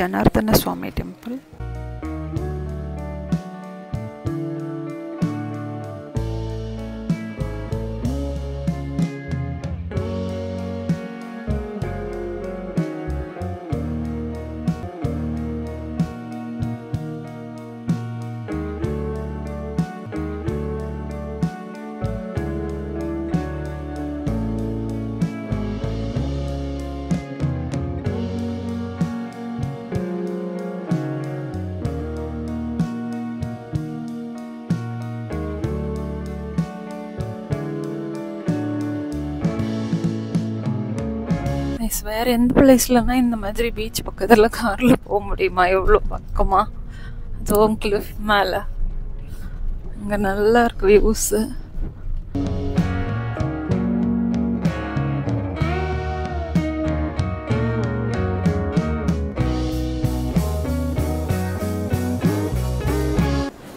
Janardhana Swamy Temple. I swear, in the place, in the Madri beach, pakadala karla pomudi, my olo pakama, the home cliff mala. I'm gonna lark views.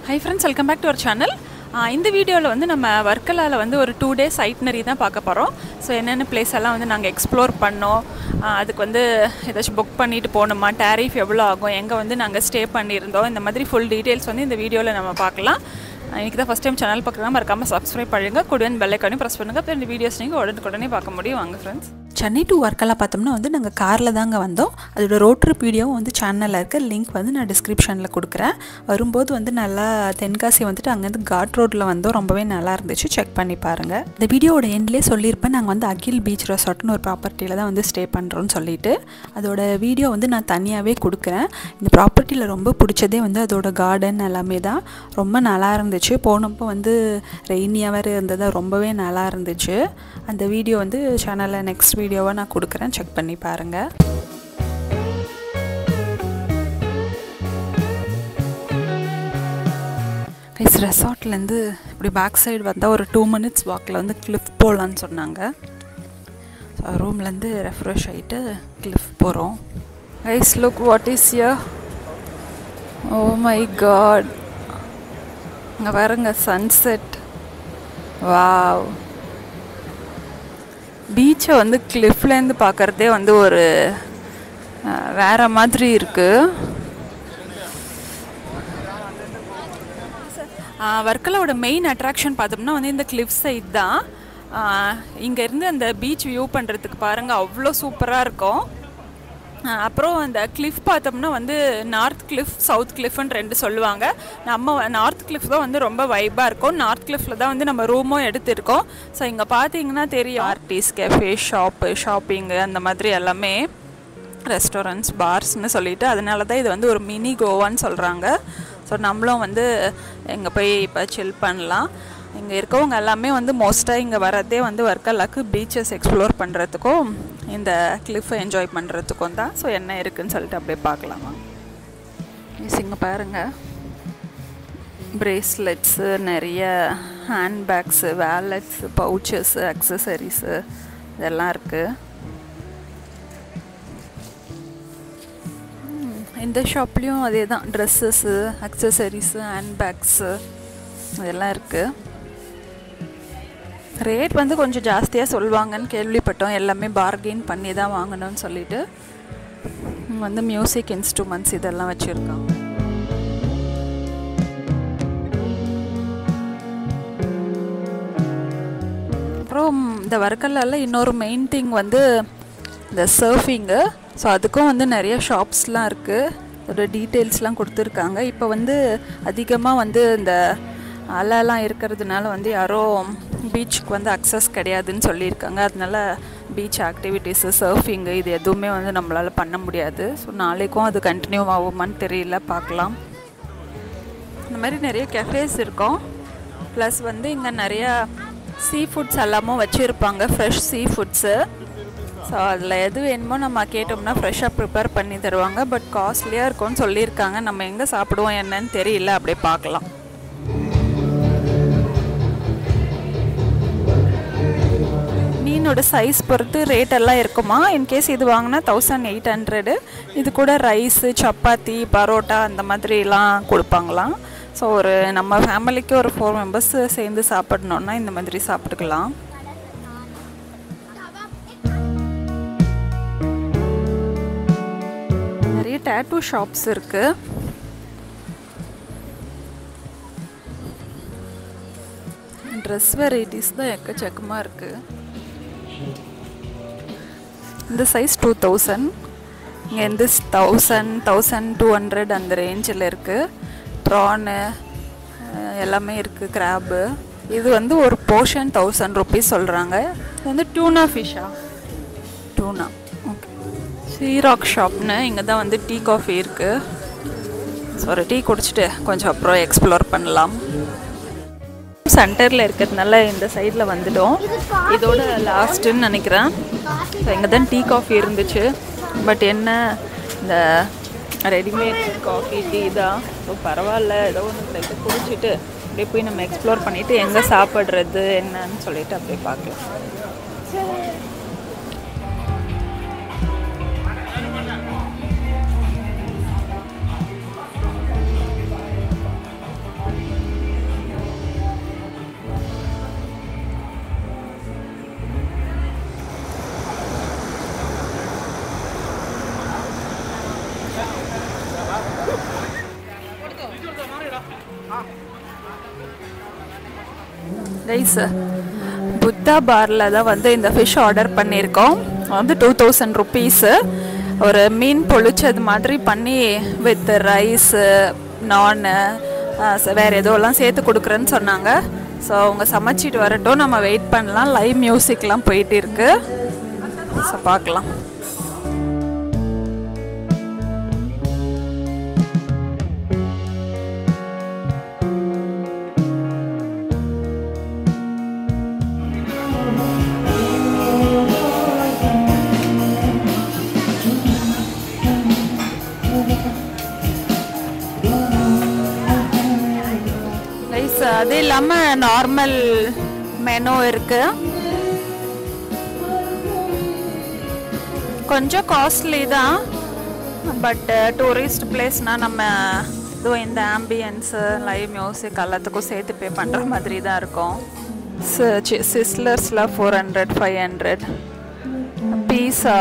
Hi, friends, welcome back to our channel. In this video, we will 2 days itinerary. So, we place explore book tariff, stay in full details in the video. If you first time channel, subscribe and bell icon press the videos friends. Chennai to Varkala patamna vandu nanga car la daanga vandom adoda road trip video vandu channel la irukku link vandu na description la kudukuren varumbodhu vandu nalla Tenkasi vandu anga irund ghat road la vandom rombave nalla irundhuchu check panni paarenga the video oda end la sollirpa nanga vandu Agil beach resort nu or property la da vandu stay pandrom sollitu adoda video vandu na thaniyave kudukuren indha property la romba pidichade vandu adoda garden ellame da romba nalla irundhuchu ponappo vandu rainy hour irundada rombave nalla irundhuchu and the video vandu channel la next video I will check panni parunga. Guys, resort lendu ipdi back side vanda or 2 minutes walk la vandu cliff polanu sonnanga. So room lendu refresh aite cliff porom. Guys, look what is here. Oh my god. Inga varunga sunset. Wow. Beach on the cliff land the Pakarde on the Vara Madri irku Varkala main attraction Padamna on the cliff side da Ingerna and the beach view under the Paranga Ovlo Superarco Apro and the cliff Padamna on the north cliff, south cliff and Rend Solvanga Nama north cliff on the Romba Vibarco, north cliff Lada on the number Romo Editirco. So in a path in theory, artist, cafe, shop, shopping, and the Madri Alame restaurants, bars, Nisolita, and Alada, the Vandur mini Goa and Solranga. So Namlo and the Engapay Pachilpanla. இங்க இருக்கவங்க எல்லாமே வந்து மோஸ்டா இங்க வரதே வந்து வர்க்கலாக்கு beaches explore பண்றதுக்கோ இந்த Cliff enjoy பண்றதுக்கோ தான் சோ என்ன இருக்குன்னு சொல்லிட்டு அப்படியே பார்க்கலாமா இங்க பாருங்க பிரேஸ்லெட்ஸ் நிறைய handbags wallets pouches accessories இதெல்லாம் இருக்கு இந்த ஷாப்லயும் அதேதான் Dresses அக்சஸரீஸ் ஹேண்ட் பேக்ஸ் இதெல்லாம் இருக்கு ரேட் வந்து கொஞ்சம் ஜாஸ்தியா சொல்வாங்கன்னு கேள்விப்பட்டோம் எல்லாமே பார்கெயின் பண்ணி தான் வாங்கணும்னு சொல்லிட்டு வந்து மியூசிக் இன்ஸ்ட்ரூமென்ட்ஸ் இதெல்லாம் வச்சிருக்காங்க அப்புறம் இந்த வர்க்கலால இன்னொரு மெயின் திங் வந்து இந்த சர்ஃபிங் சோ அதுக்கும் வந்து நிறைய ஷாப்ஸ்லாம் இருக்கு அதோட டீடைல்ஸ்லாம் கொடுத்திருக்காங்க இப்போ வந்து அதிகமா வந்து இந்த அலலாம் இருக்குறதுனால வந்து யாரோ பீச்சுக்கு வந்து அக்சஸ் கிடையாதுன்னு சொல்லிருக்காங்க அதனால பீச் ஆக்டிவிட்டீஸ் சர்ஃபிங் இது எதுமே வந்து நம்மளால பண்ண முடியாது சோ நாளைக்கும் அது கண்டினியூ ஆகுமான்னு தெரியல பார்க்கலாம் இந்த மாதிரி நிறைய cafes இருக்கும் ப்ளஸ் வந்து இங்க நிறைய சீ ஃபுட்ஸ் எல்லாமே வச்சிருப்பாங்க fresh sea foods சோ அதல எது வேணுமோ நம்ம கேட்டோம்னா ஃப்ரெஷ்ஷா prepare பண்ணி தருவாங்க பட் காஸ்ட்லியா இருக்கும்னு சொல்லிருக்காங்க நம்ம எங்க சாப்பிடுவோம் என்னன்னு தெரியல அப்படியே பார்க்கலாம் Size பொறுத்து rate எல்லாம் இருக்குமா in case இது வாங்குனா 1800 இது கூட ரைஸ் சப்பாத்தி பரோட்டா அந்த மாதிரி எல்லாம் கொடுப்பாங்கலாம் சோ ஒரு நம்ம ஃபேமிலிக்கு ஒரு 4 members சேர்ந்து சாப்பிடணும்னா இந்த மாதிரி சாப்பிட்டுக்கலாம் நிறைய டாட்டூ ஷாப்ஸ் இருக்கு. ட்ரெஸ் வெரைட்டிஸ் தான் எக்கச்சக்கமா இருக்கு. இந்த சைஸ் 2000, இங்கே இந்த 1000, 1200 அந்த ரேஞ்சில் இருக்குது. ப்ரானு எல்லாமே இருக்குது, கிராப்பு. இது வந்து ஒரு போர்ஷன் 1000 rupees சொல்கிறாங்க. இது வந்து டூனா ஃபிஷ்ஷா? டூனா, ஓகே. சீராக் ஷாப்னு இங்கே தான் வந்து டீ காஃபி இருக்குது. சாரி, டீ குடிச்சிட்டு கொஞ்சம் அப்புறம் எக்ஸ்ப்ளோர் பண்ணலாம். சென்டரில் இருக்கிறதுனால இந்த சைடில் வந்துட்டோம். இதோட லாஸ்ட்டுன்னு நினைக்கிறேன். ஸோ இங்கே தான் டீ காஃபி இருந்துச்சு. பட் என்ன இந்த ரெடிமேட் காஃபி டீ தான். ஸோ பரவாயில்ல, ஏதோ ஒன்று இது குடிச்சிட்டு அப்படியே போய் நம்ம எக்ஸ்ப்ளோர் பண்ணிவிட்டு எங்கே சாப்பிட்றது என்னன்னு சொல்லிட்டு அப்படியே பார்க்கலாம். புத்தா பார்ல தான் வந்து இந்த ஃபிஷ் ஆர்டர் பண்ணியிருக்கோம். வந்து 2000 rupees. ஒரு மீன் பொழிச்சது மாதிரி பண்ணி வித் ரைஸு, நானு, வேறு எதோலாம் சேர்த்து கொடுக்குறேன்னு சொன்னாங்க. ஸோ அவங்க சமைச்சிட்டு வரட்டும், நம்ம வெயிட் பண்ணலாம். லைவ் மியூசிக்லாம் போயிட்டு இருக்கு. ஸோ பார்க்கலாம். அது இல்லாமல் நார்மல் மெனு இருக்கு. கொஞ்சம் காஸ்ட்லி தான், பட் டூரிஸ்ட் பிளேஸ்னால் நம்ம இதுவும் இந்த ஆம்பியன்ஸு, லைவ் மியூசிக் எல்லாத்துக்கும் சேர்த்து பே பண்ணுற மாதிரி தான் இருக்கும். சிஸ்லர்ஸ்லாம் 400, 500. Pizza,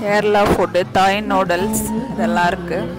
Kerala food, Thai noodles இதெல்லாம் இருக்குது.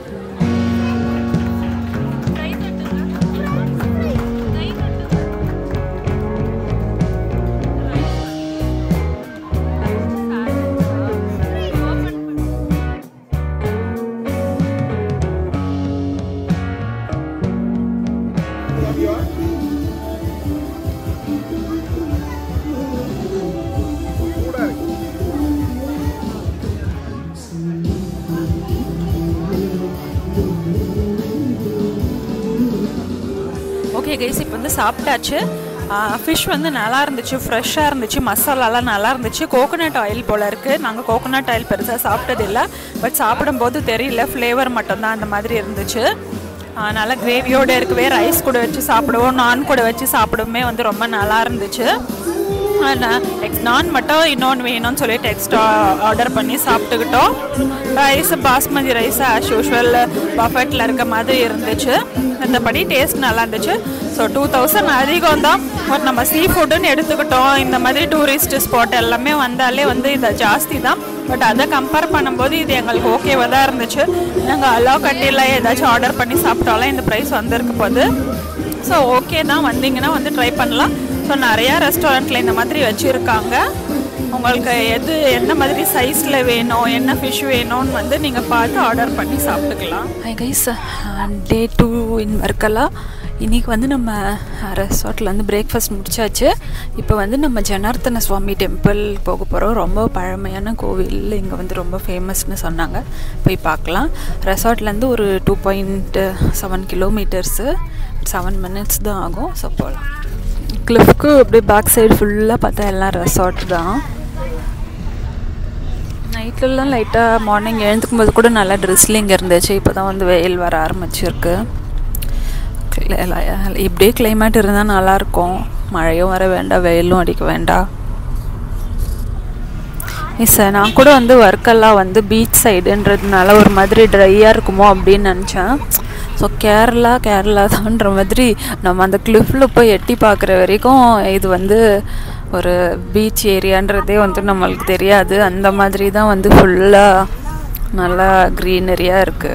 ஓகே கைஸ், இப்போ வந்து சாப்பிட்டாச்சு. ஃபிஷ் வந்து நல்லா இருந்துச்சு, ஃப்ரெஷ்ஷாக இருந்துச்சு, மசாலாலாம் நல்லா இருந்துச்சு. கோகோனட் ஆயில் போல் இருக்குது. நாங்கள் கோகோனட் ஆயில் பெருசாக சாப்பிட்டதில்லை, பட் சாப்பிடும்போது தெரியல, ஃப்ளேவர் மட்டும்தான் அந்த மாதிரி இருந்துச்சு. நல்லா கிரேவியோடு இருக்கவே, ரைஸ் கூட வச்சு சாப்பிடுவோம், நான் கூட வச்சு சாப்பிடவே வந்து ரொம்ப நல்லா இருந்துச்சு. நான் மட்டும் இன்னொன்று வேணும்னு சொல்லிட்டு எக்ஸ்ட்ரா ஆர்டர் பண்ணி சாப்பிட்டுக்கிட்டோம். Rice basmati rice as usual பஃபெட்டில் இருக்க மாதிரி இருந்துச்சு. மற்றபடி டேஸ்ட் நல்லா இருந்துச்சு. ஸோ 2000 அதிகம் தான், பட் நம்ம சீ ஃபுட்டுன்னு எடுத்துக்கிட்டோம். இந்த மாதிரி டூரிஸ்ட் ஸ்பாட் எல்லாமே வந்தாலே வந்து இது ஜாஸ்தி தான், பட் அதை கம்பேர் பண்ணும்போது இது எங்களுக்கு ஓகேவாக தான் இருந்துச்சு. நாங்கள் அலோ கட்டியில் ஏதாச்சும் ஆர்டர் பண்ணி சாப்பிட்டாலும் இந்த ப்ரைஸ் வந்திருக்கு போது. ஸோ ஓகே தான், வந்தீங்கன்னா வந்து ட்ரை பண்ணலாம். ஸோ நிறையா ரெஸ்டாரண்ட்டில் இந்த மாதிரி வச்சுருக்காங்க. உங்களுக்கு எது என்ன மாதிரி சைஸில் வேணும், என்ன ஃபிஷ் வேணும்னு வந்து நீங்கள் பார்த்து ஆர்டர் பண்ணி சாப்பிட்டுக்கலாம். Guys, day 2 in Varkala. இன்றைக்கி வந்து நம்ம ரெசார்ட்டில் வந்து பிரேக்ஃபாஸ்ட் முடிச்சாச்சு. இப்போ வந்து நம்ம ஜனார்த்தன சுவாமி டெம்பிள் போக போகிறோம். ரொம்ப பழமையான கோவில், இங்கே வந்து ரொம்ப ஃபேமஸ்னு சொன்னாங்க. போய் பார்க்கலாம். ரெசார்ட்லேருந்து ஒரு 2.7 கிலோமீட்டர்ஸு, 7 minutes தான் ஆகும். ஸோ போகலாம். கிளிஃப்க்கு அப்படியே பேக் சைடு ஃபுல்லாக பார்த்தா எல்லாம் ரெசார்ட் தான். நைட்லலாம் லைட்டாக மார்னிங் எழுந்துக்கும் போது கூட நல்லா ட்ரிஸ்லிங் இருந்துச்சு. இப்போ தான் வந்து வெயில் வர ஆரம்பிச்சிருக்கு. இப்படியே கிளைமேட் இருந்தால் நல்லாயிருக்கும். மழையும் வர வேண்டாம், வெயிலும் அடிக்க வேண்டாம். சார், நான் கூட வந்து வர்க்கலா வந்து பீச் சைடுன்றதுனால ஒரு மாதிரி ட்ரையாக இருக்குமோ அப்படின்னு நினச்சேன். ஸோ கேரளா தான்ற மாதிரி நம்ம அந்த கிளிஃப்பில் போய் எட்டி பார்க்குற வரைக்கும் இது வந்து ஒரு பீச் ஏரியான்றதே வந்து நம்மளுக்கு தெரியாது. அந்த மாதிரி தான் வந்து ஃபுல்லாக Nalla greenery ah irukku.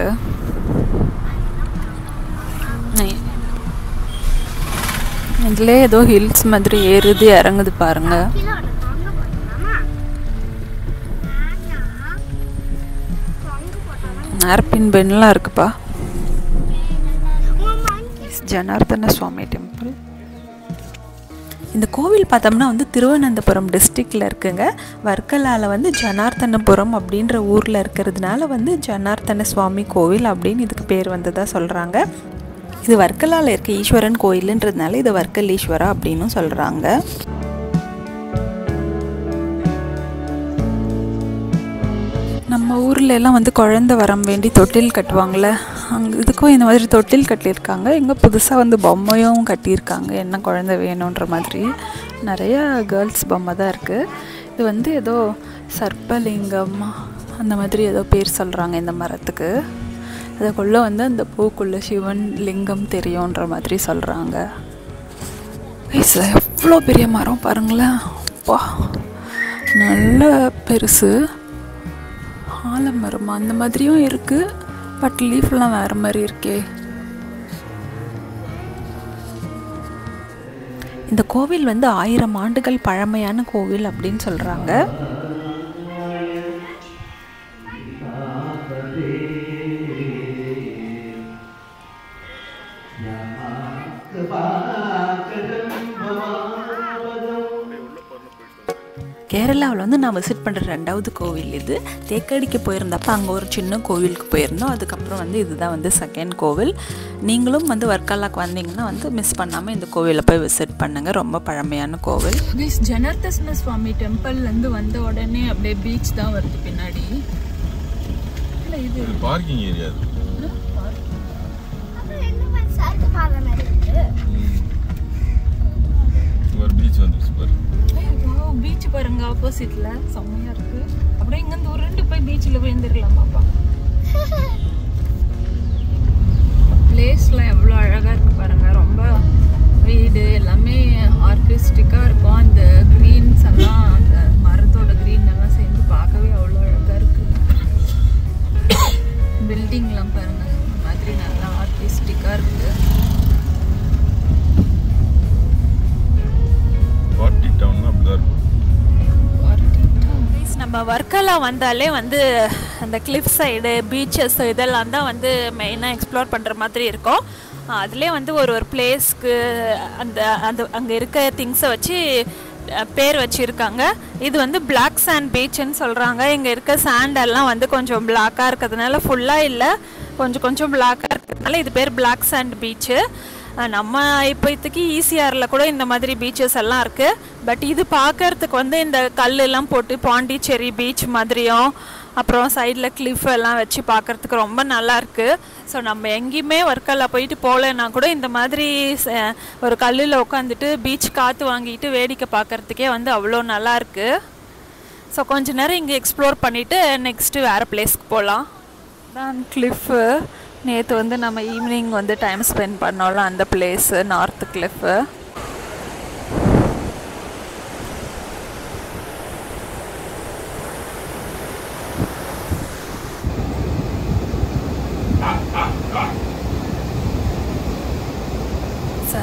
Idle edo hills madri erudhi irangudhu parunga. Narpin benla irukku pa. Janardhana Swamy Temple. இந்த கோவில் பார்த்தோம்னா வந்து திருவனந்தபுரம் டிஸ்ட்ரிக்ட்ல இருக்குங்க. வர்க்கலால வந்து ஜனார்த்தனபுரம் அப்படிங்கற ஊர்ல இருக்குறதுனால வந்து ஜனார்த்தன சுவாமி கோவில் அப்படினு இதுக்கு பேர் வந்ததா சொல்றாங்க. இது வர்க்கலால இருக்க ஈஸ்வரன் கோயில்ன்றதுனால இது வர்க்கலீஸ்வரா அப்படினு சொல்றாங்க. நம்ம ஊர்ல எல்லாம் வந்து குழந்தை வரம் வேண்டி தொட்டில் கட்டுவாங்கல. இதுக்கு இந்த மாதிரி தொட்டில் கட்டி இருக்காங்க. இங்க புதுசா வந்து பொம்மையும் கட்டி இருக்காங்க. என்ன குழந்தை வேணும்ன்ற மாதிரி நிறைய गर्ल्स பொம்மை தான் இருக்கு. இது வந்து ஏதோ சர்ப்பலிங்கம் அந்த மாதிரி ஏதோ பேர் சொல்றாங்க இந்த மரத்துக்கு. அதுக்குள்ள வந்து அந்த பூக்குள்ள சிவன் லிங்கம் தெரியும்ன்ற மாதிரி சொல்றாங்க. गाइस எவ்ளோ பெரிய மரம் பாருங்களா. அப்பா நல்ல பெருசு. ஆலமரம் அந்த மாதிரியும் இருக்கு. பட் லீஃப்லாம் வேற மாதிரி இருக்கே. இந்த கோவில் வந்து 1000 ஆண்டுகள் பழமையான கோவில் அப்படின்னு சொல்றாங்க. கேரளாவில் வந்து நான் விசிட் பண்ணுற ரெண்டாவது கோவில் இது. தேக்கடிக்கு போயிருந்தப்போ அங்கே ஒரு சின்ன கோவிலுக்கு போயிருந்தோம். அதுக்கப்புறம் வந்து இதுதான் வந்து செகண்ட் கோவில். நீங்களும் வந்து வர்க்கலாக்கு வந்தீங்கன்னா வந்து மிஸ் பண்ணாமல் இந்த கோவிலில் போய் விசிட் பண்ணுங்கள். ரொம்ப பழமையான கோவில். ஜனார்தன சுவாமி டெம்பிள்லேருந்து வந்த உடனே அப்படியே பீச் தான் வருது பின்னாடி. இல்லை இது பார்க்கிங் ஏரியா. பீச் வந்து பீச் பாருங்க ஆப்போசிட்ல செமையா இருக்கு. அப்படியே இங்க இருந்து ரெண்டு போய் பீச்ல போய்ந்திரலாம் பாப்பா. பிளேஸ்லாம் எவ்வளவு அழகா இருக்கு பாருங்க. ரொம்ப வீடு எல்லாமே ஆர்டிஸ்டிக்கா இருக்கும். அந்த கிரீன்ஸ் எல்லாம் அந்த மரத்தோட கிரீன் எல்லாம் சேர்ந்து பார்க்கவே அவ்வளவு அழகா இருக்கு. பில்டிங்லாம் பாருங்க இந்த மாதிரி நல்லா ஆர்டிஸ்டிக்கா இருக்கு. பார்ட்டி டவுன் அப்படியே இருக்கு. நம்ம வர்க்கலா வந்தாலே வந்து அந்த கிளிஃப் சைடு பீச்சஸ் இதெல்லாம் தான் வந்து மெயினாக எக்ஸ்ப்ளோர் பண்ணுற மாதிரி இருக்கும். அதிலே வந்து ஒரு ஒரு பிளேஸ்க்கு அந்த அந்த அங்கே இருக்க திங்ஸை வச்சு பேர் வச்சுருக்காங்க. இது வந்து பிளாக் சாண்ட் பீச்சுன்னு சொல்கிறாங்க. இங்கே இருக்க சாண்டெல்லாம் வந்து கொஞ்சம் பிளாக்காக இருக்கிறதுனால ஃபுல்லாக இல்லை கொஞ்சம் கொஞ்சம் பிளாக்காக இருக்கிறதுனால இது பேர் பிளாக் சாண்ட் பீச்சு. நம்ம இப்போதைக்கு ஈசிஆரில் கூட இந்த மாதிரி பீச்சஸ் எல்லாம் இருக்குது. பட் இது பார்க்கறதுக்கு வந்து இந்த கல்லெல்லாம் போட்டு பாண்டிச்சேரி பீச் மாதிரியும் அப்புறம் சைடில் கிளிஃப் எல்லாம் வச்சு பார்க்குறதுக்கு ரொம்ப நல்லாயிருக்கு. ஸோ நம்ம எங்கேயுமே வர்க்கலா போயிட்டு போகலன்னா கூட இந்த மாதிரி ஒரு கல்லில் உட்காந்துட்டு பீச் காற்று வாங்கிட்டு வேடிக்கை பார்க்குறதுக்கே வந்து அவ்வளோ நல்லாயிருக்கு. ஸோ கொஞ்சம் நேரம் இங்கே எக்ஸ்ப்ளோர் பண்ணிவிட்டு நெக்ஸ்ட்டு வேறு பிளேஸ்க்கு போகலாம். தான் கிளிஃபு நேற்று வந்து நம்ம ஈவினிங் வந்து டைம் ஸ்பெண்ட் பண்ணோம்ல அந்த பிளேஸு நார்த் கிளிஃபு.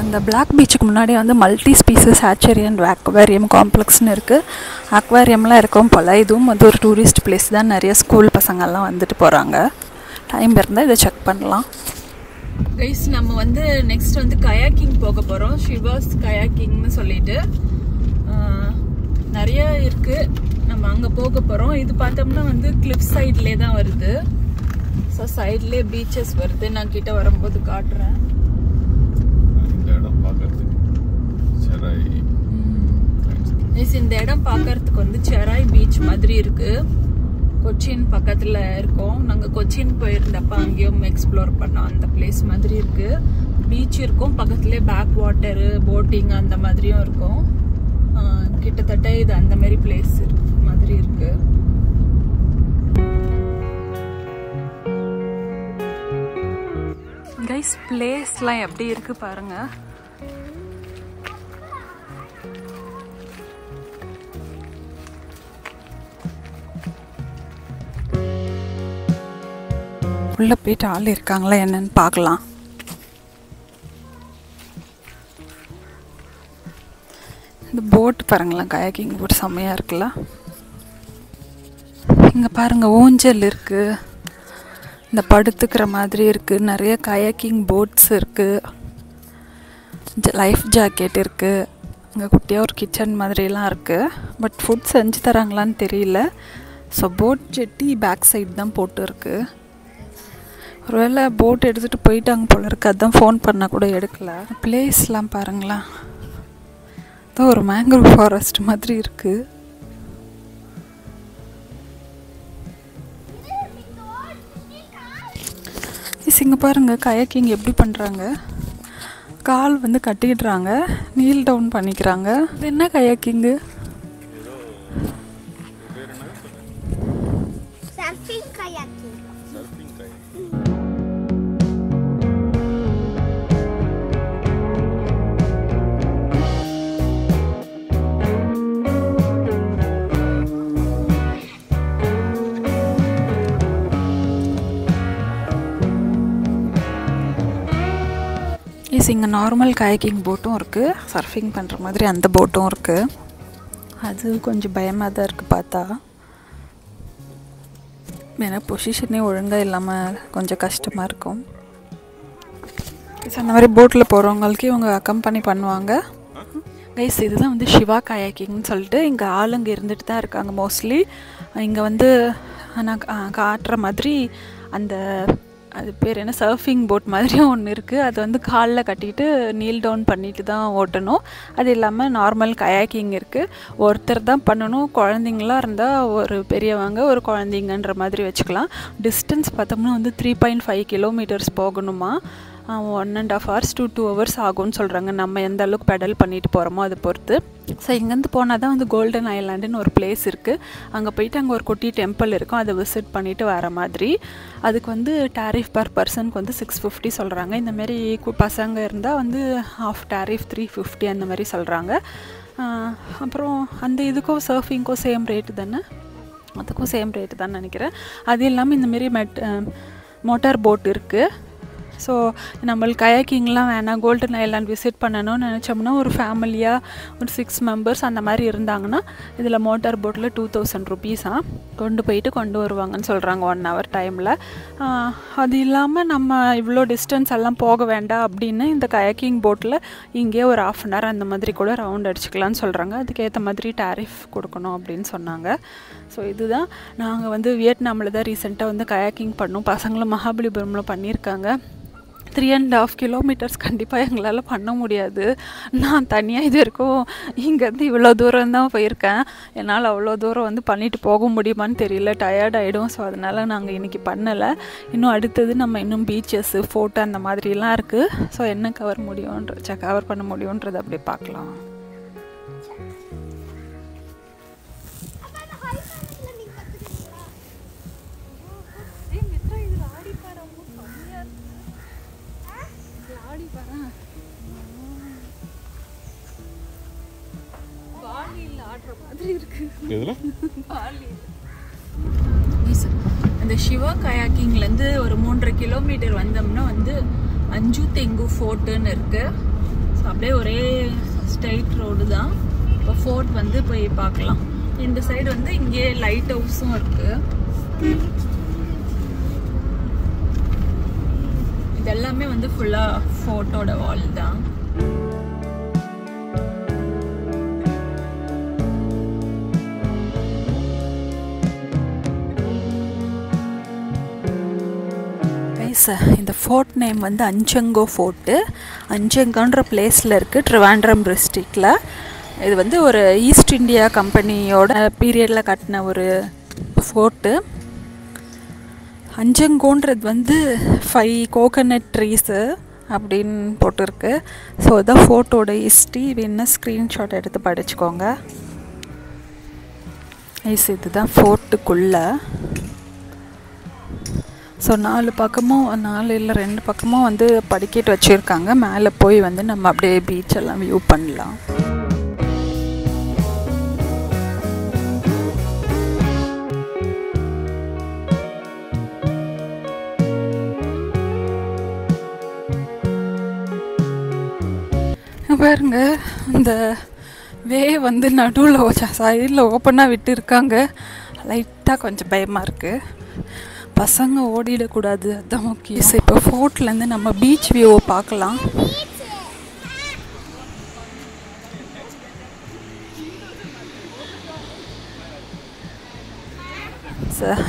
அந்த பிளாக் பீச்சுக்கு முன்னாடி வந்து multi species hatchery and aquarium காம்ப்ளெக்ஸ்னு இருக்குது. அக்வாரியம்லாம் இருக்கும் போல். இதுவும் வந்து ஒரு டூரிஸ்ட் பிளேஸ் தான். நிறைய ஸ்கூல் பசங்கள்லாம் வந்துட்டு போகிறாங்க. டைம் இருந்தால் இதை செக் பண்ணலாம். கைஸ் நம்ம வந்து நெக்ஸ்ட் வந்து கயாக்கிங் போக போகிறோம். ஷிவாஸ் கயாக்கிங்னு சொல்லிட்டு நிறைய இருக்குது. நம்ம அங்கே போக போகிறோம். இது பார்த்தோம்னா வந்து கிளிஃப் சைட்லேயே தான் வருது. ஸோ சைட்லேயே பீச்சஸ் வருது. நான் கிட்டே வரும்போது காட்டுறேன். இந்த இடம் பார்க்கறதுக்கு வந்து செராய் பீச் மாதிரி இருக்கு. கொச்சின் பக்கத்துல இருக்கோம். நாங்க கொச்சின் போயிருந்தப்ப அங்கேயும் எக்ஸ்ப்ளோர் பண்ணோம். அந்த பிளேஸ் மாதிரி இருக்கு. பீச் இருக்கும் பக்கத்துலேயே பேக் வாட்டரு போட்டிங் அந்த மாதிரியும் இருக்கும். கிட்டத்தட்ட இது அந்த மாதிரி பிளேஸ் மாதிரி இருக்கு. கைஸ் பிளேஸ்லாம் எப்படி இருக்கு பாருங்க. உள்ள போயிட்டு ஆள் இருக்காங்களா என்னன்னு பார்க்கலாம். இந்த போட் பாருங்களேன், கயாக்கிங் போட் செம்மையாக இருக்குல்ல. இங்கே பாருங்கள் ஊஞ்சல் இருக்குது, இந்த படுத்துக்கிற மாதிரி இருக்குது, நிறைய கயாக்கிங் போட்ஸ் இருக்குது, லைஃப் ஜாக்கெட் இருக்குது. இங்கே குட்டியாக ஒரு கிச்சன் மாதிரிலாம் இருக்குது, பட் ஃபுட் செஞ்சு தராங்களான்னு தெரியல. So boat jetty back side தான் போட்டு இருக்குது. ஒருவேளை போட் எடுத்துகிட்டு போயிட்டாங்க போல இருக்குது, அதுதான் ஃபோன் பண்ணால் கூட எடுக்கலை. பிளேஸ்லாம் பாருங்களா, அதுதான் ஒரு மேங்க்ரோவ் ஃபாரஸ்ட் மாதிரி இருக்குது. இங்கே பாருங்கள் கயாக்கிங் எப்படி பண்ணுறாங்க, கால் வந்து கட்டிக்கிட்டுறாங்க, நீல் டவுன் பண்ணிக்கிறாங்க. இது என்ன கயாக்கிங்கு, சர்ஃபிங் கயாக்கிங். இங்கே நார்மல் கயாக்கிங் போட்டும் இருக்குது, சர்ஃபிங் பண்ணுற மாதிரி அந்த போட்டும் இருக்குது. அது கொஞ்சம் பயமாக தான் இருக்குது பார்த்தா, ஏன்னா பொசிஷனே ஒழுங்காக இல்லாமல் கொஞ்சம் கஷ்டமாக இருக்கும். அந்த மாதிரி போட்டில் போகிறவங்களுக்கு இவங்க அக்கம்பனி பண்ணுவாங்க. கைஸ் இதுதான் வந்து சிவா கயாக்கிங்னு சொல்லிட்டு இங்கே ஆளுங்க இருந்துட்டு தான் இருக்காங்க மோஸ்ட்லி. இங்கே வந்து நான் காட்டுற மாதிரி அந்த அது பேர் என்ன சர்ஃபிங் போட் மாதிரியும் ஒன்று இருக்குது, அது வந்து காலில் கட்டிட்டு நீல் டவுன் பண்ணிட்டு தான் ஓட்டணும். அது இல்லாமல் நார்மல் கயாக்கிங் இருக்குது, ஒருத்தர் தான் பண்ணணும். குழந்தைங்களாம் இருந்தால் ஒரு பெரியவங்க ஒரு குழந்தைங்கன்ற மாதிரி வச்சுக்கலாம். டிஸ்டன்ஸ் பார்த்தோம்னா வந்து 3.5 கிலோமீட்டர்ஸ் போகணுமா, 1.5 hours to 2 hours ஆகும்னு சொல்கிறாங்க. நம்ம எந்த அளவுக்கு பெடல் பண்ணிட்டு போகிறோமோ அதை பொறுத்து. ஸோ இங்கேருந்து போனால் தான் வந்து கோல்டன் ஐலாண்டுன்னு ஒரு பிளேஸ் இருக்குது, அங்கே போயிட்டு அங்கே ஒரு குட்டி டெம்பிள் இருக்கும், அதை விசிட் பண்ணிவிட்டு வர மாதிரி. அதுக்கு வந்து டாரிஃப் பர் பர்சனுக்கு வந்து 650 சொல்கிறாங்க. இந்தமாரி பசங்க இருந்தால் வந்து ஆஃப் டாரிஃப் 350 அந்த மாதிரி சொல்கிறாங்க. அப்புறம் அந்த இதுக்கும் சர்ஃபிங்க்கும் சேம் ரேட்டு தானே, அதுக்கும் சேம் ரேட்டு தான் நினைக்கிறேன். அது இல்லாமல் இந்தமாரி மோட்டார் போட் இருக்குது. ஸோ நம்மளுக்கு கயாக்கிங்லாம் வேணாம், கோல்டன் ஐலாண்ட் விசிட் பண்ணணும்னு நினச்சோம்னா ஒரு ஃபேமிலியாக ஒரு 6 members அந்த மாதிரி இருந்தாங்கன்னா இதில் மோட்டார் போட்டில் 2000 rupees கொண்டு போயிட்டு கொண்டு வருவாங்கன்னு சொல்கிறாங்க 1 hour டைமில். அது இல்லாமல் நம்ம இவ்வளோ டிஸ்டன்ஸ் எல்லாம் போக வேண்டாம் அப்படின்னு இந்த கயாக்கிங் போட்டில் இங்கே ஒரு 1/2 hour அந்த மாதிரி கூட ரவுண்ட் அடிச்சுக்கலான்னு சொல்கிறாங்க. அதுக்கேற்ற மாதிரி டாரிஃப் கொடுக்கணும் அப்படின்னு சொன்னாங்க. ஸோ இதுதான் நாங்கள் வந்து வியட்நாமில் தான் ரீசெண்டாக வந்து கயாக்கிங் பண்ணோம், பசங்களும் மகாபலிபுரமில் பண்ணியிருக்காங்க. 3.5 கிலோமீட்டர்ஸ் கண்டிப்பாக எங்களால் பண்ண முடியாது. நான் தனியாக இது இருக்கும் இங்கேருந்து இவ்வளோ தூரம் தான் போயிருக்கேன், என்னால் அவ்வளோ தூரம் வந்து பண்ணிட்டு போக முடியுமான்னு தெரியல, டயர்ட் ஆகிடும். ஸோ அதனால் நாங்கள் இன்றைக்கி பண்ணலை. இன்னும் அடுத்தது நம்ம இன்னும் பீச்சஸ்ஸு ஃபோட்டோ அந்த மாதிரிலாம் இருக்குது. ஸோ என்ன கவர் பண்ண முடியுன்றது அப்படி பார்க்கலாம். இந்த சிவா கயாக்கிங்லேருந்து ஒரு 3.5 கிலோமீட்டர் வந்தோம்னா வந்து அஞ்செங்கோ ஃபோர்ட்டுன்னு இருக்கு. ஸோ அப்படியே ஒரே ஸ்ட்ரெயிட் ரோடு தான். இப்போ ஃபோர்ட் வந்து போய் பார்க்கலாம். இந்த சைடு வந்து இங்கே லைட் ஹவுஸும் இருக்கு. இதெல்லாமே வந்து ஃபுல்லாக ஃபோர்ட்டோட வால் தான். இந்த ஃபோர்ட் நேம் வந்து அஞ்செங்கோ ஃபோர்ட்டு, அஞ்செங்கோன்ற பிளேஸில் இருக்குது, ட்ரிவாண்ட்ரம் டிஸ்ட்ரிக்டில். இது வந்து ஒரு ஈஸ்ட் இந்தியா கம்பெனியோட பீரியடில் கட்டின ஒரு ஃபோர்ட்டு. அஞ்செங்கோன்றது வந்து 5 coconut ட்ரீஸு அப்படின்னு போட்டிருக்கு. ஸோ இதான் ஃபோர்ட்டோட ஹிஸ்ட்ரி, வேணும்னா ஸ்க்ரீன்ஷாட் எடுத்து படிச்சுக்கோங்க. ஐஸ் இதுதான் ஃபோர்ட்டுக்குள்ளே. ஸோ 4 பக்கமும் 4 இல்லை 2 பக்கமும் வந்து படிக்கட்டு வச்சுருக்காங்க, மேலே போய் வந்து நம்ம அப்படியே பீச் எல்லாம் வியூ பண்ணலாம். பாருங்க இந்த வே வந்து நடுவில் சைடில் ஓப்பனாக விட்டுருக்காங்க. லைட்டாக கொஞ்சம் பயமாக இருக்குது, பசங்க ஓடிடக்கூடாது, அதுதான் முக்கியம். ஸோ இப்போ ஃபோர்ட்லேருந்து நம்ம பீச் வியூவை பார்க்கலாம்.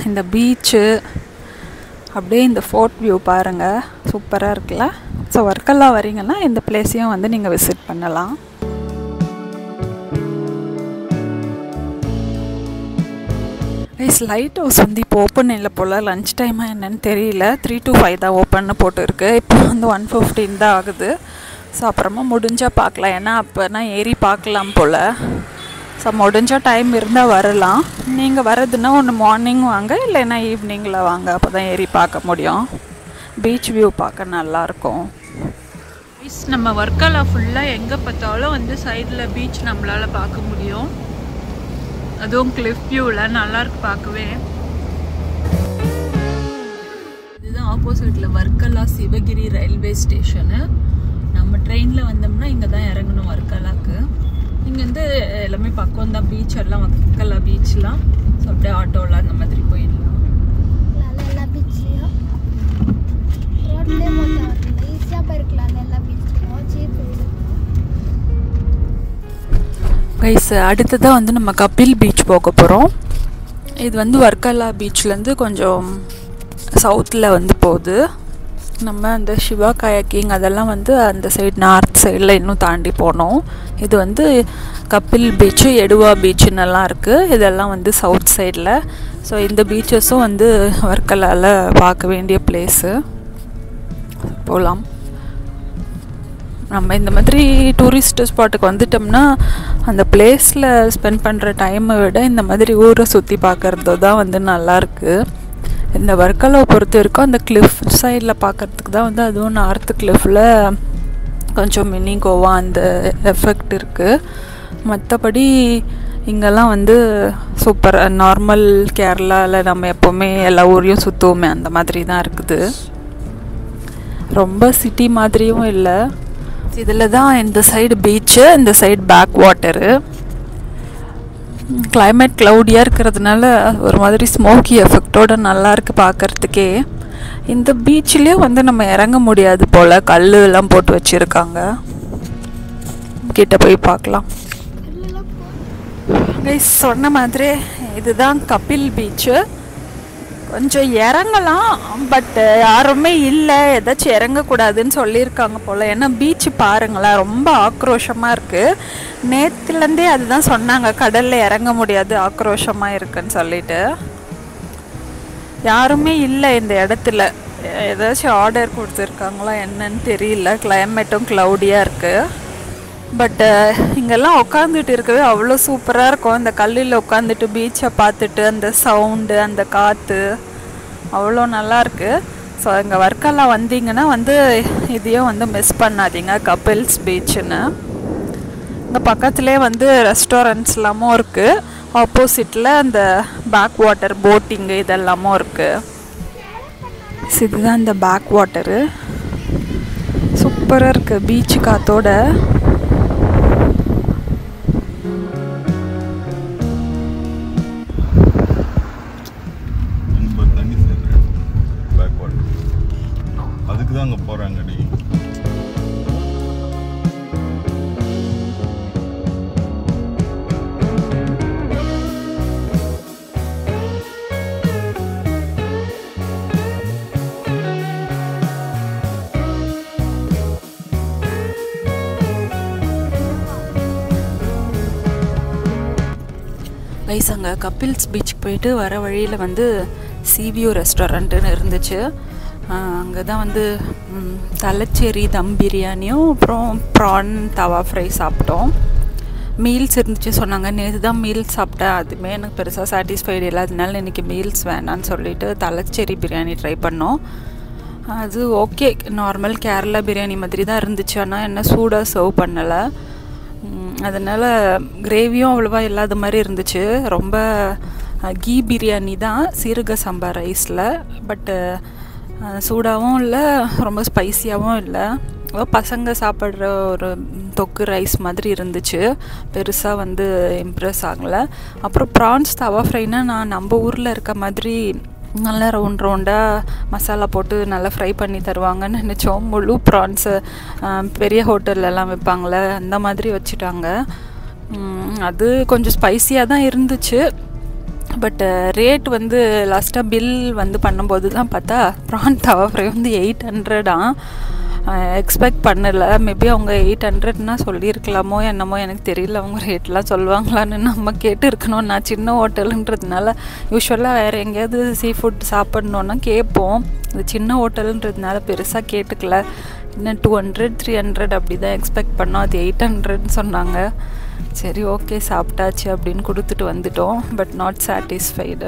இந்த பீச்சு அப்படியே இந்த ஃபோர்ட் வியூ பாருங்கள், சூப்பராக இருக்குல்ல. ஸோ வர்க்கலா வரீங்கன்னா இந்த பிளேஸையும் வந்து நீங்கள் விசிட் பண்ணலாம். கைஸ் லைட் ஹவுஸ் வந்து இப்போ ஓப்பன் இல்லை போல், லன்ச் டைமாக என்னன்னு தெரியல. 3 to 5 தான் ஓப்பன்னு போட்டுருக்கு. இப்போ வந்து 1:15 தான் ஆகுது. ஸோ அப்புறமா முடிஞ்சால் பார்க்கலாம், ஏன்னா அப்போனா ஏறி பார்க்கலாம் போல். ஸோ முடிஞ்சால் டைம் இருந்தால் வரலாம். நீங்கள் வர்றதுன்னா ஒன்று மார்னிங் வாங்க, இல்லைன்னா ஈவினிங்கில் வாங்க, அப்போ தான் ஏறி பார்க்க முடியும். பீச் வியூ பார்க்க நல்லாயிருக்கும். பீச் நம்ம வர்க்கலா ஃபுல்லாக எங்கே பார்த்தாலும் வந்து சைடில் பீச் நம்மளால் பார்க்க முடியும். அதுவும் கிளிஃப் வியூவில் நல்லாயிருக்கு பார்க்கவே. இதுதான் ஆப்போசிட்டில் வர்க்கலா சிவகிரி ரயில்வே ஸ்டேஷனு. நம்ம ட்ரெயினில் வந்தோம்னா இங்கே தான் இறங்கணும் வர்க்கலாவுக்கு. இங்கே வந்து எல்லாமே பக்கம் தான், பீச் எல்லாம் வர்க்கலா பீச்லாம். ஸோ அப்படியே ஆட்டோலாம் அந்த மாதிரி போயிடலாம். கைஸ் அடுத்ததான் வந்து நம்ம கபில் பீச் போக போகிறோம். இது வந்து வர்க்கலா பீச்லேருந்து கொஞ்சம் சவுத்தில் வந்து போகுது. நம்ம அந்த சிவா கயாக்கிங் அதெல்லாம் வந்து அந்த சைடு நார்த் சைடில் இன்னும் தாண்டி போனோம். இது வந்து கபில் பீச்சு, எடுவா பீச்சுன்னெல்லாம் இருக்குது. இதெல்லாம் வந்து சவுத் சைடில். ஸோ இந்த பீச்சஸும் வந்து வர்க்கலாவில் பார்க்க வேண்டிய பிளேஸு. போகலாம். நம்ம இந்த மாதிரி டூரிஸ்ட் ஸ்பாட்டுக்கு வந்துட்டோம்னா அந்த பிளேஸில் ஸ்பெண்ட் பண்ணுற டைமை விட இந்த மாதிரி ஊரை சுற்றி பார்க்குறது தான் வந்து நல்லாயிருக்கு. இந்த வர்க்கலாவை பொறுத்த வரைக்கும் அந்த கிளிஃப் சைடில் பார்க்குறதுக்கு தான் வந்து, அதுவும் நார்த்து கிளிஃபில் கொஞ்சம் மினி கோவா அந்த எஃபெக்ட் இருக்குது. மற்றபடி இங்கெல்லாம் வந்து சூப்பர் நார்மல் கேரளாவில் நம்ம எப்போவுமே எல்லா ஊரையும் சுற்றுவோமே அந்த மாதிரி தான் இருக்குது. ரொம்ப சிட்டி மாதிரியும் இல்லை. இதில் தான் இந்த சைடு பீச்சு, இந்த சைடு பேக் வாட்டரு. கிளைமேட் க்ளவுடியாக இருக்கிறதுனால ஒரு மாதிரி ஸ்மோக்கி எஃபெக்டோடு நல்லாயிருக்கு பார்க்குறதுக்கே. இந்த பீச்சிலே வந்து நம்ம இறங்க முடியாது போல், கல் எல்லாம் போட்டு வச்சுருக்காங்க. கிட்ட போய் பார்க்கலாம். சொன்ன மாதிரி இதுதான் கபில் பீச்சு. கொஞ்சம் இறங்கலாம், பட் யாருமே இல்லை, ஏதாச்சும் இறங்கக்கூடாதுன்னு சொல்லியிருக்காங்க போல். ஏன்னா பீச்சு பாருங்களேன், ரொம்ப ஆக்ரோஷமாக இருக்குது. நேற்றுலேருந்தே அதுதான் சொன்னாங்க, கடலில் இறங்க முடியாது, ஆக்ரோஷமாக இருக்குன்னு சொல்லிட்டு. யாருமே இல்லை இந்த இடத்துல. ஏதாச்சும் ஆர்டர் கொடுத்துருக்காங்களா என்னன்னு தெரியல. கிளைமேட்டும் க்ளவுடியாக இருக்குது. பட்டு இங்கெல்லாம் உட்காந்துட்டு இருக்கவே அவ்வளோ சூப்பராக இருக்கும். அந்த கல்லில் உட்காந்துட்டு பீச்சை பார்த்துட்டு அந்த சவுண்டு, அந்த காற்று அவ்வளோ நல்லாயிருக்கு. ஸோ இங்கே வர்க்கலா வந்தீங்கன்னா வந்து இதையும் வந்து மிஸ் பண்ணாதீங்க, கபில்ஸ் பீச்சுன்னு. இங்கே பக்கத்துலேயே வந்து ரெஸ்டாரண்ட்ஸ்லாமும் இருக்குது. ஆப்போசிட்டில் அந்த பேக் வாட்டர் போட்டிங்கு இதெல்லாமும் இருக்குது. இதுதான் இந்த பேக் வாட்டரு, சூப்பராக இருக்குது பீச்சு காற்றோட. கைஸாங்க கபில்ஸ் பீச்சுக்கு போயிட்டு வர வழியில் வந்து சீவியூ ரெஸ்டாரண்ட்டுன்னு இருந்துச்சு. அங்கே தான் வந்து தலச்சேரி தம் பிரியாணியும் அப்புறம் ப்ரான் தவா ஃப்ரை சாப்பிட்டோம். மீல்ஸ் இருந்துச்சு சொன்னாங்க. நேற்று தான் மீல்ஸ் சாப்பிட்டேன், அதுவுமே எனக்கு பெருசாக சாட்டிஸ்ஃபைடு இல்லை. அதனால இன்றைக்கி மீல்ஸ் வேணான்னு சொல்லிட்டு தலச்சேரி பிரியாணி ட்ரை பண்ணோம். அது ஓகே, நார்மல் கேரளா பிரியாணி மாதிரி தான் இருந்துச்சு. ஆனால் என்ன சூடாக சர்வ் பண்ணலை, அதனால் கிரேவியும் அவ்வளோவா இல்லாத மாதிரி இருந்துச்சு. ரொம்ப கீ பிரியாணி தான், சீரக சம்பா ரைஸில். பட்டு சூடாகவும் இல்லை, ரொம்ப ஸ்பைஸியாகவும் இல்லை. பசங்க சாப்பிடுற ஒரு தொக்கு ரைஸ் மாதிரி இருந்துச்சு பெருசா வந்து இம்ப்ரஸ் ஆகல அப்புறம் பிரான்ஸ் தவா ஃப்ரைனா நான் நம்ம ஊர்ல இருக்க மாதிரி நல்ல ரவுண்ட் ரவுண்டா மசாலா போட்டு நல்லா ஃப்ரை பண்ணி தருவாங்கன்னு நினைச்சோம் முழு பிரான்ஸ் பெரிய ஹோட்டல்ல எல்லாம் வைப்பாங்களே அந்த மாதிரி வச்சிட்டாங்க அது கொஞ்சம் ஸ்பைசியா தான் இருந்துச்சு But rate vandu last bill vandu pannumbodhu dhaan paatha prawn tava fry vandu 800 expect pannala maybe avanga 800 na sollirukkalamo ennamo enakku theriyala avanga rate la solvaangala nu namma kettu iruknom na chinna hotel endradnala usually vera engeyadu seafood saapadnona kepom idu chinna hotel endradnala perusa ketukla inna 200 300 appadi dhaan expect pannom adu 800 nu sonnanga சரி okay சாப்பிட்டாச்சு அப்படிን கொடுத்துட்டு வந்துட்டோம் but not satisfied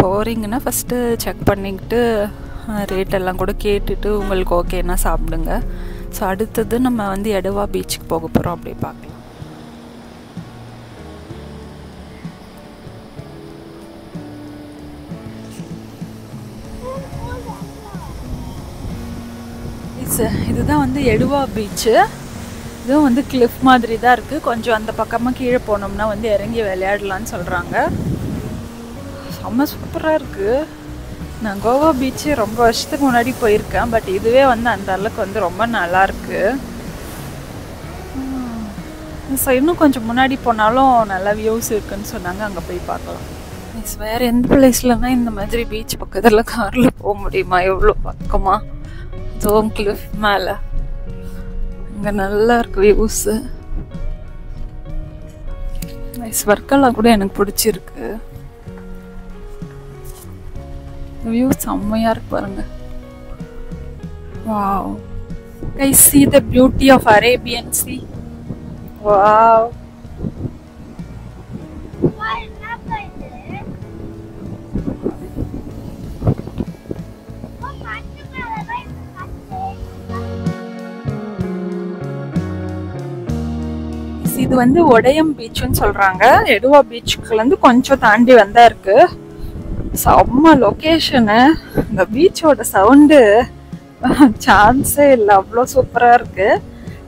போரிங்னா first check பண்ணிட்டு rate எல்லாம் கூட கேட்டிட்டு உங்களுக்கு ஓகேனா சாப்பிடுங்க சோ அடுத்து நம்ம வந்து எடவா பீச்சுக்கு போக போறோம் அப்படியே பார்க்கலாம் இதுதான் வந்து எடவா பீச் இது வந்து cliff மாதிரி தான் இருக்கு கொஞ்சம் அந்த பக்கமா கீழ போனோம்னா வந்து இறங்கி விளையாடலாம்னு சொல்றாங்க செம சூப்பரா இருக்கு நான் கோவா பீச் ரொம்ப வருஷத்துக்கு முன்னாடி போய் இருக்கேன் பட் இதுவே வந்து அந்த அளவுக்கு வந்து ரொம்ப நல்லா இருக்கு இன்னும் கொஞ்சம் முன்னாடி போனாலும் நல்ல views இருக்குன்னு சொன்னாங்க அங்க போய் பார்க்கலாம் வேற எந்த பிளேஸ்லனா இந்த மாதிரி பீச் பக்கத்துல கார்ல போக முடியுமா எவ்வளவு பக்கமா ஜோம் cliff மேல இங்க நல்லா இருக்கு வியூஸ் நைஸ் வர்க்கலா கூட எனக்கு பிடிச்சிருக்கு வியூ செம்மையா இருக்கு பாருங்க wow guys see the beauty of Arabian Sea wow இது வந்து Odayam beach னு சொல்றாங்க Edava beachல இருந்து கொஞ்சம் தாண்டி வந்தா இருக்கு செம்ம லொகேஷன் இந்த பீச்சோட சவுண்ட் சான்ஸே இல்ல அவ்ளோ சூப்பரா இருக்கு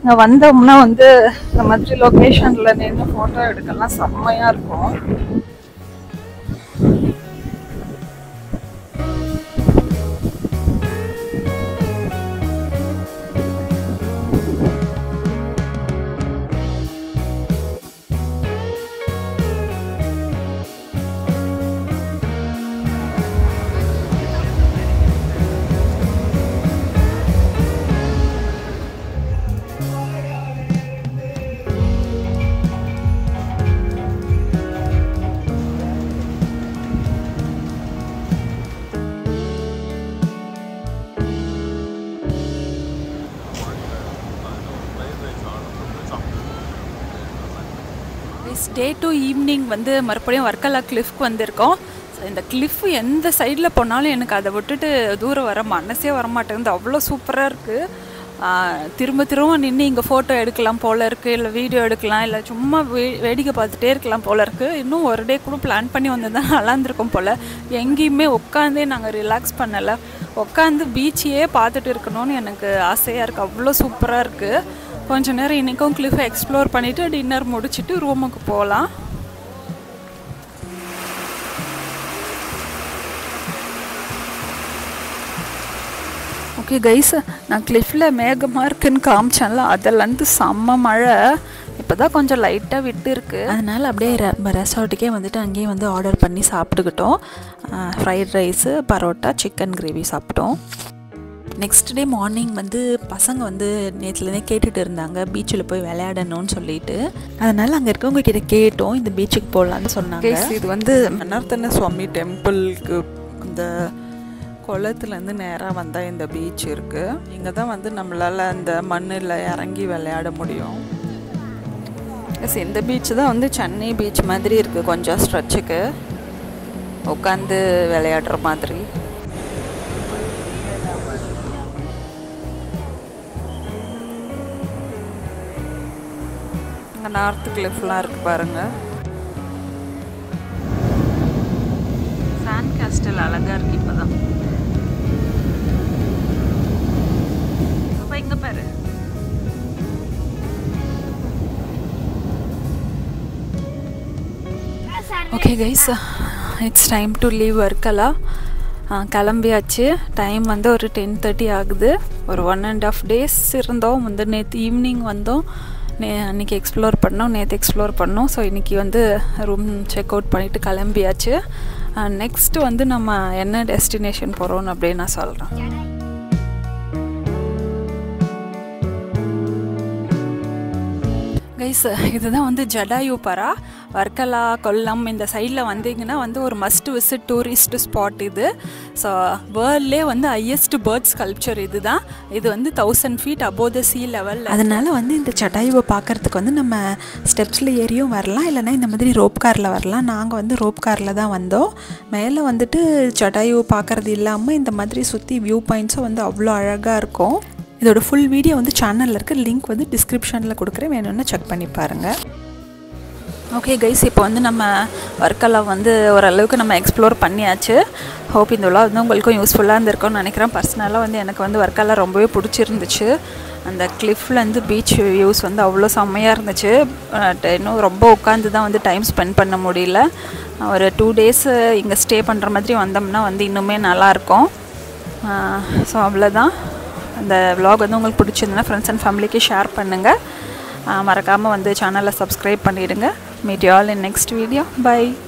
இங்க வந்தோம்னா வந்து இந்த மாதிரி லொகேஷன்ல நின்னு போட்டோ எடுக்கலாம் செம்மையா இருக்கும் Day to evening வந்து மறுபடியும் வர்க்கலா கிளிஃப்க்கு வந்திருக்கோம் இந்த கிளிஃப் எந்த சைடில் போனாலும் எனக்கு அதை விட்டுட்டு தூரம் வர மனசே வரமாட்டேங்குது அவ்வளோ சூப்பராக இருக்குது திரும்ப திரும்ப நின்று இங்கே ஃபோட்டோ எடுக்கலாம் போல இருக்குது இல்லை வீடியோ எடுக்கலாம் இல்லை சும்மா வேடிக்கை பார்த்துட்டே இருக்கலாம் போல இருக்குது இன்னும் ஒரு டே கூட பிளான் பண்ணி வந்ததுதான் நல்லாந்துருக்கும் போல் எங்கேயுமே உட்காந்தே நாங்கள் ரிலாக்ஸ் பண்ணலை உட்காந்து பீச்சையே பார்த்துட்டு இருக்கணும்னு எனக்கு ஆசையாக இருக்குது அவ்வளோ சூப்பராக இருக்குது கொஞ்ச நேரம் இன்னைக்கும் கிளிஃபை எக்ஸ்ப்ளோர் பண்ணிட்டு டின்னர் முடிச்சிட்டு ரூமுக்கு போகலாம் ஓகே கைஸ் நான் கிளிஃபில் மேகமாக இருக்குன்னு காமிச்சேன்ல அதிலேருந்து செம்ம மழை இப்போதான் கொஞ்சம் லைட்டாக விட்டு இருக்கு அதனால் அப்படியே ரெசார்ட்டுக்கே வந்துட்டு அங்கேயே வந்து ஆர்டர் பண்ணி சாப்பிட்டுக்கிட்டோம் fried rice parotta chicken gravy சாப்பிட்டோம் நெக்ஸ்ட் டே மார்னிங் வந்து பசங்க வந்து நேற்றுலேருந்தே கேட்டுகிட்டு இருந்தாங்க பீச்சில் போய் விளையாடணும்னு சொல்லிட்டு அதனால் அங்கே இருக்கவங்க கிட்ட கேட்டோம் இந்த பீச்சுக்கு போகலான்னு சொன்னாங்க இது வந்து ஜனார்தன சுவாமி டெம்பிளுக்கு இந்த குளத்துலேருந்து நேராக வந்தால் இந்த பீச் இருக்குது இங்கே தான் வந்து நம்மளால் அந்த மண்ணில் இறங்கி விளையாட முடியும் எஸ் இந்த பீச் தான் வந்து சென்னை பீச் மாதிரி இருக்குது கொஞ்சம் ஸ்ட்ரெச்சுக்கு உட்காந்து விளையாடுற மாதிரி நார்த் கிளிஃப்லாம் இருக்கு பாருங்க சாண்ட் கேஸ்டல் அழகா இருக்கு இப்பதான் இங்க பாரு Okay guys, it's time to leave Varkala. Kalambiyachu. Time vandu oru 10:30 agudhu. Oru 1.5 days irundhom. Mundanethu evening vandhom. Aniki explore pannom, nethu explore pannom. So iniki vandu room check out pannittu kalambiyachu. Next vandu nama enna destination porom appdi na solran. Guys, this is the Chattayu para Varkala, Kollam in the side la vandinga vandu or must visit tourist spot idu. So world le vandu highest bird sculpture idu da. Idu vandu 1000 feet above the sea level. Adanala vandu inda Chattayu paakradhukku vandu nama steps la eriyum varala illana indha madiri rope car la varala. Naanga vandu rope car la da vandom. Mela vandittu Chattayu paakradhu illama indha madiri sutti view points vandu avlo alaga irukum. இதோட full video வந்து சேனல்ல இருக்க link வந்து டிஸ்கிரிப்ஷன்ல கொடுக்கிறேன், வேணும்னா check பண்ணி பாருங்க. ஓகே गाइस, இப்போ வந்து நம்ம வர்க்கலா வந்து ஓரளவுக்கு நம்ம எக்ஸ்ப்ளோர் பண்ணியாச்சு. ஹோப் இந்த vlog வந்து உங்களுக்கு யூஸ்ஃபுல்லா இருந்திருக்கும்னு நினைக்கிறேன். पर्सनலா வந்து எனக்கு வந்து வர்க்கலா ரொம்பவே பிடிச்சிருந்துச்சு. அந்த cliffல இருந்து பீச் வியூஸ் வந்து அவ்வளோ செமையா இருந்துச்சு. இன்னும் ரொம்ப உட்கார்ந்து தான் வந்து டைம் ஸ்பெண்ட் பண்ண முடியல. ஒரு 2 days இங்க ஸ்டே பண்ற மாதிரி வந்தோம்னா வந்து இன்னுமே நல்லா இருக்கும். சோ அவ்வளவுதான். இந்த vlog வந்து உங்களுக்கு பிடிச்சிருந்தா friends and family க்கு ஷேர் பண்ணுங்க. மறக்காம வந்து சேனலை subscribe பண்ணிடுங்க. Meet you all in next video. Bye.